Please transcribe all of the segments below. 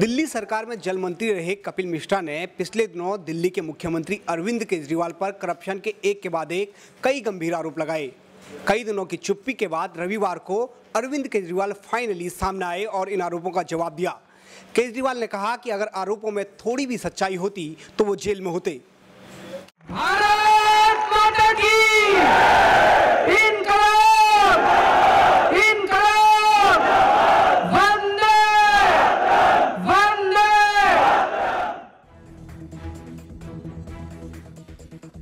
दिल्ली सरकार में जल मंत्री रहे कपिल मिश्रा ने पिछले दिनों दिल्ली के मुख्यमंत्री अरविंद केजरीवाल पर करप्शन के एक के बाद एक कई गंभीर आरोप लगाए। कई दिनों की चुप्पी के बाद रविवार को अरविंद केजरीवाल फाइनली सामने आए और इन आरोपों का जवाब दिया। केजरीवाल ने कहा कि अगर आरोपों में थोड़ी भी सच्चाई होती तो वो जेल में होते।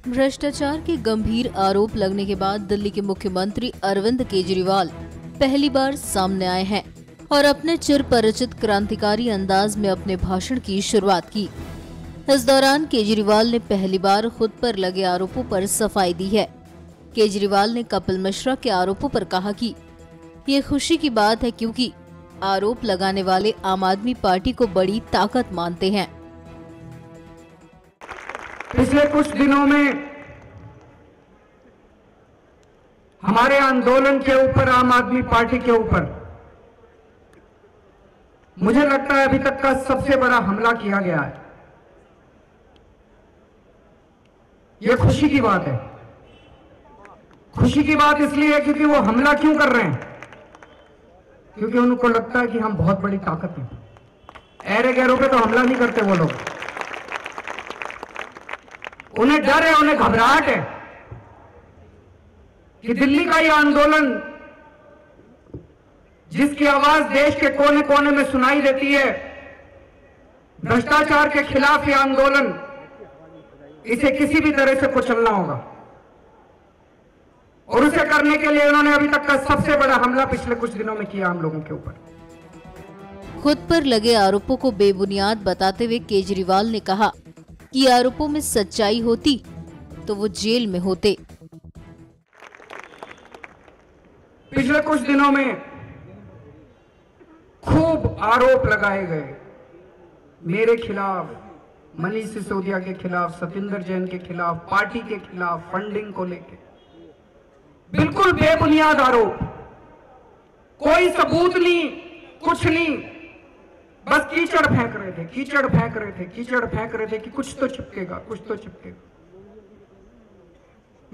भ्रष्टाचार के गंभीर आरोप लगने के बाद दिल्ली के मुख्यमंत्री अरविंद केजरीवाल पहली बार सामने आए हैं और अपने चिरपरिचित क्रांतिकारी अंदाज में अपने भाषण की शुरुआत की। इस दौरान केजरीवाल ने पहली बार खुद पर लगे आरोपों पर सफाई दी है। केजरीवाल ने कपिल मिश्रा के आरोपों पर कहा कि ये खुशी की बात है क्योंकि आरोप लगाने वाले आम आदमी पार्टी को बड़ी ताकत मानते हैं। पिछले कुछ दिनों में हमारे आंदोलन के ऊपर, आम आदमी पार्टी के ऊपर मुझे लगता है अभी तक का सबसे बड़ा हमला किया गया है। ये खुशी की बात है। खुशी की बात इसलिए है क्योंकि वो हमला क्यों कर रहे हैं, क्योंकि उनको लगता है कि हम बहुत बड़ी ताकत हैं। ऐरे गैरों पे तो हमला नहीं करते वो लोग, उन्हें डर है, उन्हें घबराहट है कि दिल्ली का ये आंदोलन जिसकी आवाज देश के कोने कोने में सुनाई देती है, भ्रष्टाचार के खिलाफ ये आंदोलन, इसे किसी भी तरह से कुचलना होगा और उसे करने के लिए उन्होंने अभी तक का सबसे बड़ा हमला पिछले कुछ दिनों में किया हम लोगों के ऊपर। खुद पर लगे आरोपों को बेबुनियाद बताते हुए केजरीवाल ने कहा कि आरोपों में सच्चाई होती तो वो जेल में होते। पिछले कुछ दिनों में खूब आरोप लगाए गए मेरे खिलाफ, मनीष सिसोदिया के खिलाफ, सतेंद्र जैन के खिलाफ, पार्टी के खिलाफ, फंडिंग को लेकर बिल्कुल बेबुनियाद आरोप, कोई सबूत नहीं, कुछ नहीं, बस कीचड़ फेंक रहे थे कि कुछ तो चिपकेगा।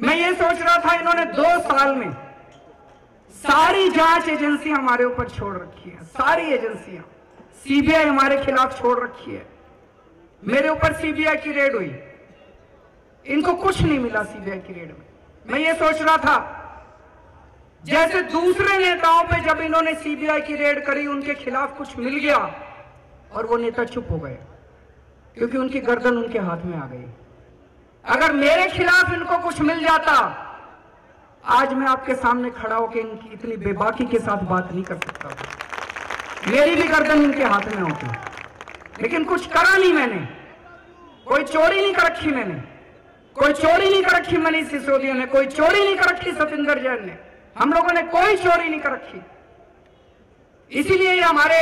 मैं ये सोच रहा था इन्होंने 2 साल में सारी जांच एजेंसी हमारे ऊपर छोड़ रखी है, सारी एजेंसियां, सीबीआई हमारे खिलाफ छोड़ रखी है। मेरे ऊपर सीबीआई की रेड हुई, इनको कुछ नहीं मिला सीबीआई की रेड में। मैं ये सोच रहा था जैसे दूसरे नेताओं पे जब इन्होंने सीबीआई की रेड करी उनके खिलाफ कुछ मिल गया और वो नेता चुप हो गए क्योंकि उनकी गर्दन उनके हाथ में आ गई। अगर मेरे खिलाफ इनको कुछ मिल जाता आज मैं आपके सामने खड़ा होकर इनकी इतनी बेबाकी के साथ बात नहीं कर सकता, मेरी भी गर्दन इनके हाथ में होती। लेकिन कुछ करा नहीं मैंने, कोई चोरी नहीं कर रखी मनीष सिसोदिया ने, कोई चोरी नहीं कर रखी सतेंद्र जैन ने, हम लोगों ने कोई चोरी नहीं कर रखी, इसीलिए हमारे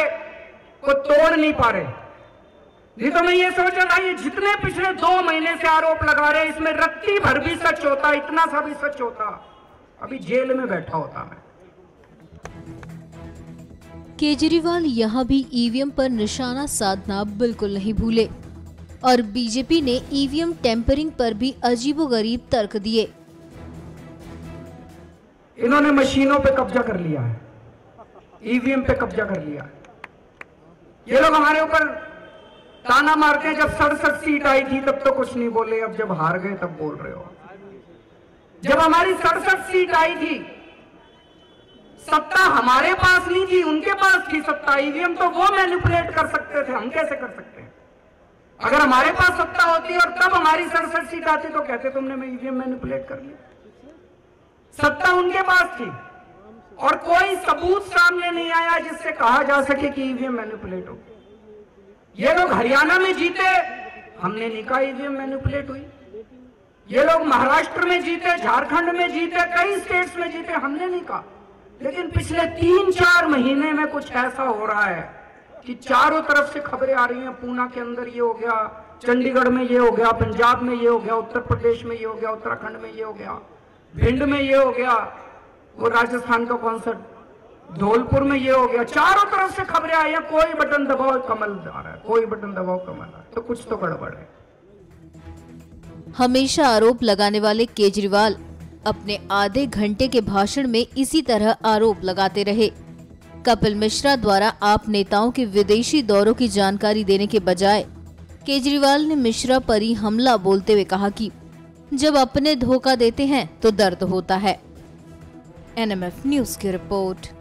को तोड़ नहीं पा रहे। नहीं तो मैं ये सोचा था ये जितने पिछले 2 महीने से आरोप लगा रहे इसमें रत्ती भर भी सच होता, इतना सा भी सच होता, अभी जेल में बैठा होता मैं। केजरीवाल यहाँ भी ईवीएम पर निशाना साधना बिल्कुल नहीं भूले और बीजेपी ने ईवीएम टेम्परिंग पर भी अजीबोगरीब तर्क दिए। इन्होंने मशीनों पे कब्जा कर लिया है, ईवीएम पे कब्जा कर लिया है। ये लोग हमारे ऊपर ताना मारते हैं, जब 67 सीट आई थी तब तो कुछ नहीं बोले, अब जब हार गए तब बोल रहे हो। जब हमारी 67 सीट आई थी सत्ता हमारे पास नहीं थी, उनके पास थी सत्ता। ईवीएम तो वो मैनिपुलेट कर सकते थे, हम कैसे कर सकते हैं? अगर हमारे पास सत्ता होती और तब हमारी 67 सीट आती तो कहते तुमने ईवीएम मैनिपुलेट कर लिया। सत्ता उनके पास थी और कोई सबूत सामने नहीं आया जिससे कहा जा सके कि ईवीएम मैनिपुलेट हो। ये लोग हरियाणा में जीते, हमने नहीं कहा ईवीएम मैनिपुलेट हुई। ये लोग महाराष्ट्र में जीते, झारखंड में जीते, कई स्टेट्स में जीते, हमने नहीं कहा। लेकिन पिछले 3-4 महीने में कुछ ऐसा हो रहा है कि चारों तरफ से खबरें आ रही हैं। पूना के अंदर ये हो गया, चंडीगढ़ में ये हो गया, पंजाब में ये हो गया, उत्तर प्रदेश में ये हो गया, उत्तराखंड में ये हो गया, भिंड में ये हो गया, वो राजस्थान का कॉन्सर्ट धौलपुर में ये हो गया, चारों तरफ से खबरें आई हैं, कोई बटन दबाओ कमल आ रहा है, कोई बटन दबाओ कमल आ रहा है, तो कुछ तो गड़बड़ है। हमेशा आरोप लगाने वाले केजरीवाल अपने आधे घंटे के भाषण में इसी तरह आरोप लगाते रहे। कपिल मिश्रा द्वारा आप नेताओं के विदेशी दौरों की जानकारी देने के बजाय केजरीवाल ने मिश्रा पर ही हमला बोलते हुए कहा कि जब अपने धोखा देते हैं तो दर्द होता है। NMF न्यूज़ की रिपोर्ट।